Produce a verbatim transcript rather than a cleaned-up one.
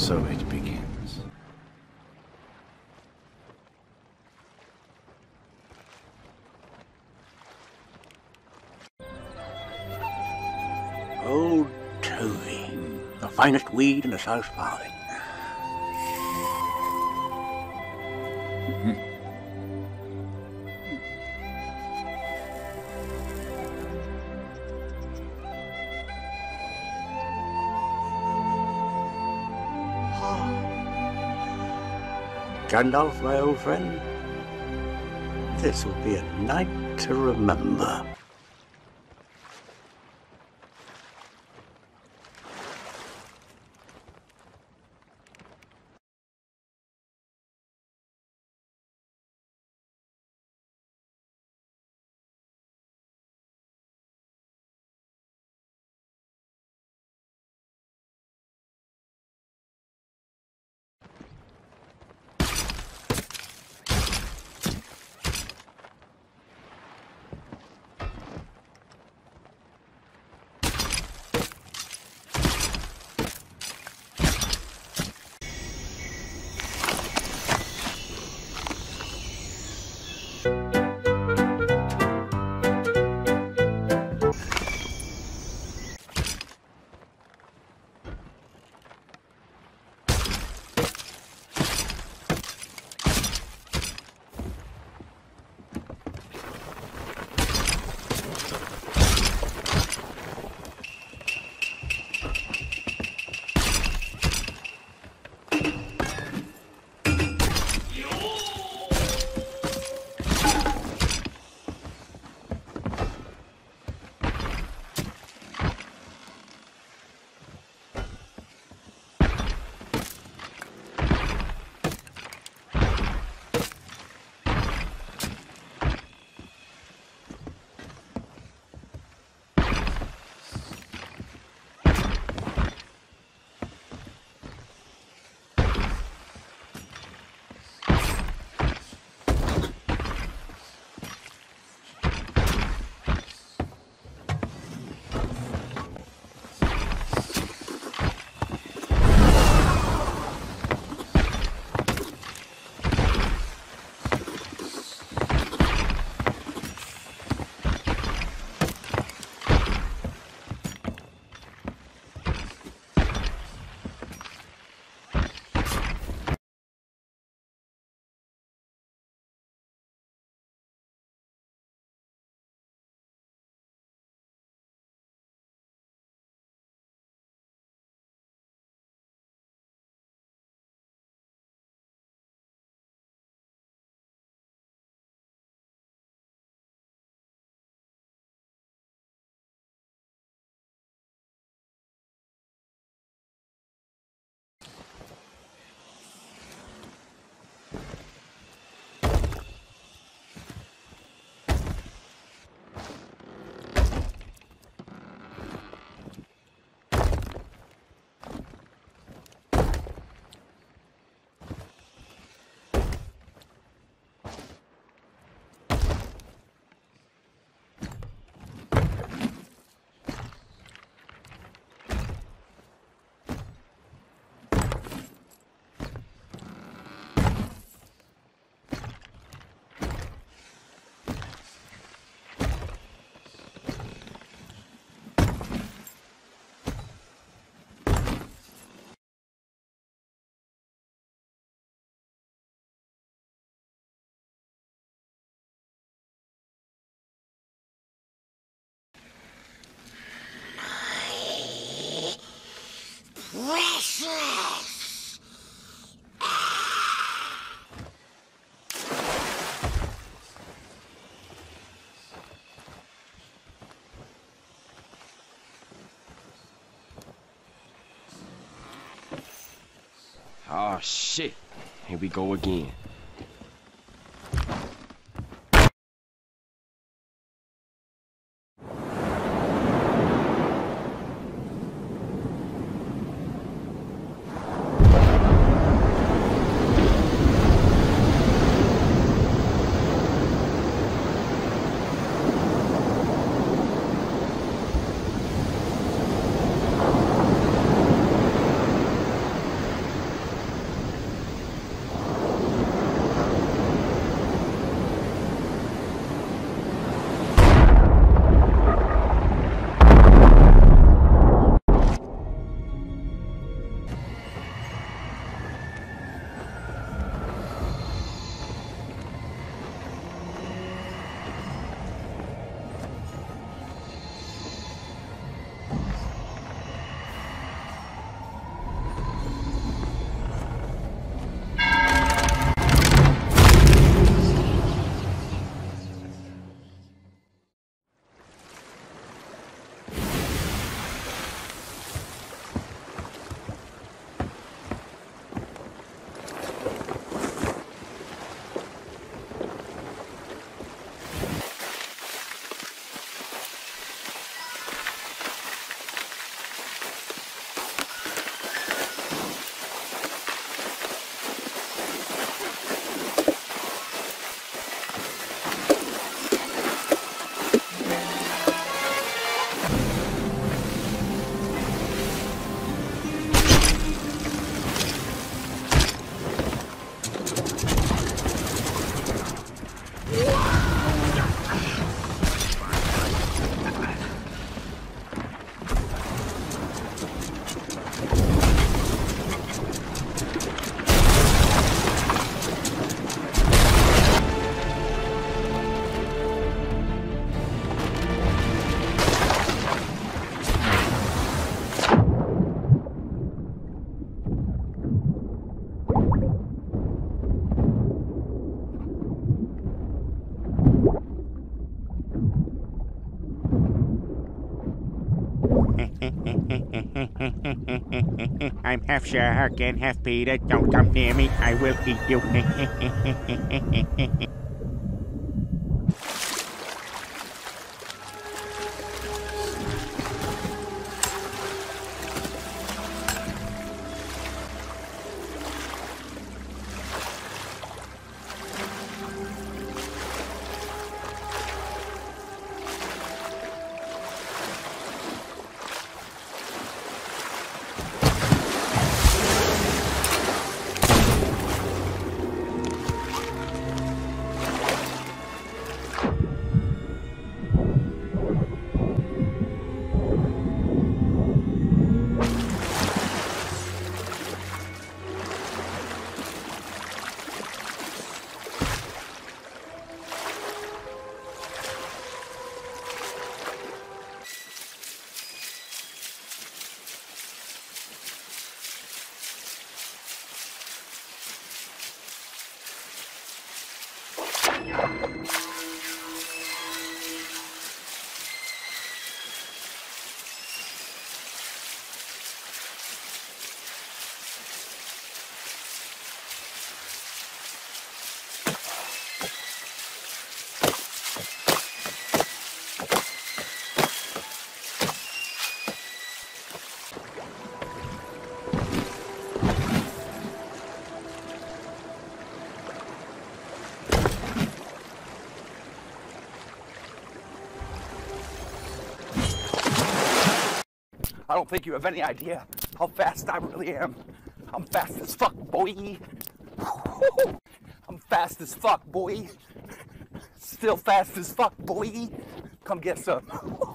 So it begins. Old Toby, the finest weed in the South Farthing. Gandalf, my old friend, this will be a night to remember. Oh shit, here we go again. I'm half shark and half Peter. Don't come near me, I will eat you. I don't think you have any idea how fast I really am. I'm fast as fuck, boy. I'm fast as fuck, boy. Still fast as fuck, boy. Come get some.